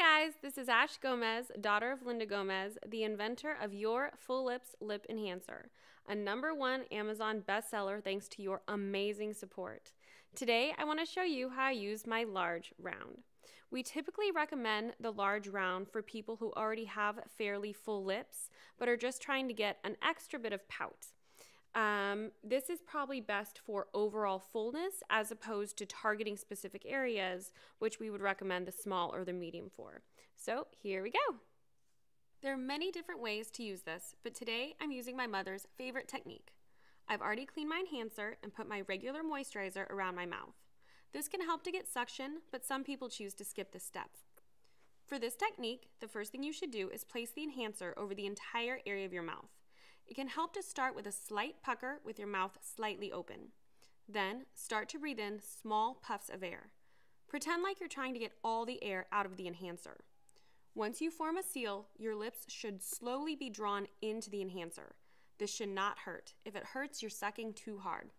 guys, this is Ash Gomez, daughter of Linda Gomez, the inventor of your Fullips Lip Enhancer, a #1 Amazon bestseller thanks to your amazing support. Today, I want to show you how I use my large round. We typically recommend the large round for people who already have fairly full lips, but are just trying to get an extra bit of pout. This is probably best for overall fullness as opposed to targeting specific areas, which we would recommend the small or the medium for. So here we go. There are many different ways to use this, but today I'm using my mother's favorite technique. I've already cleaned my enhancer and put my regular moisturizer around my mouth. This can help to get suction, but some people choose to skip this step. For this technique, the first thing you should do is place the enhancer over the entire area of your mouth. It can help to start with a slight pucker with your mouth slightly open. Then, start to breathe in small puffs of air. Pretend like you're trying to get all the air out of the enhancer. Once you form a seal, your lips should slowly be drawn into the enhancer. This should not hurt. If it hurts, you're sucking too hard.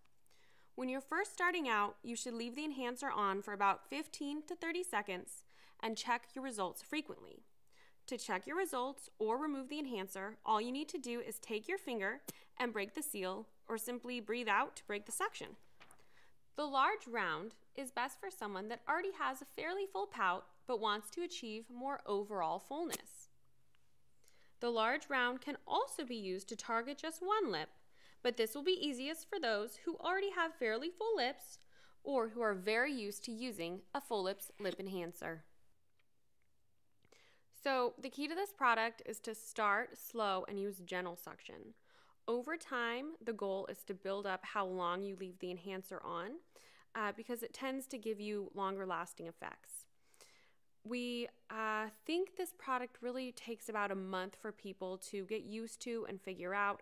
When you're first starting out, you should leave the enhancer on for about 15 to 30 seconds and check your results frequently. To check your results or remove the enhancer, all you need to do is take your finger and break the seal, or simply breathe out to break the suction. The large round is best for someone that already has a fairly full pout but wants to achieve more overall fullness. The large round can also be used to target just one lip, but this will be easiest for those who already have fairly full lips or who are very used to using a Fullips Lip Enhancer. So the key to this product is to start slow and use gentle suction. Over time, the goal is to build up how long you leave the enhancer on because it tends to give you longer lasting effects. We think this product really takes about a month for people to get used to and figure out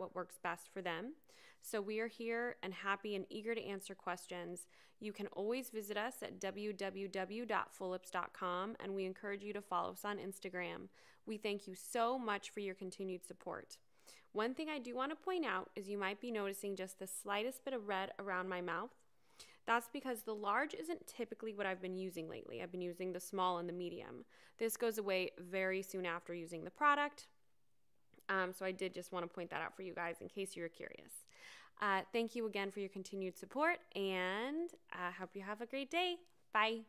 what works best for them. So we are here and happy and eager to answer questions. You can always visit us at www.fullips.com, and we encourage you to follow us on Instagram. We thank you so much for your continued support. One thing I do want to point out is you might be noticing just the slightest bit of red around my mouth. That's because the large isn't typically what I've been using lately. I've been using the small and the medium. This goes away very soon after using the product. So I did just want to point that out for you guys in case you were curious. Thank you again for your continued support, and I hope you have a great day. Bye.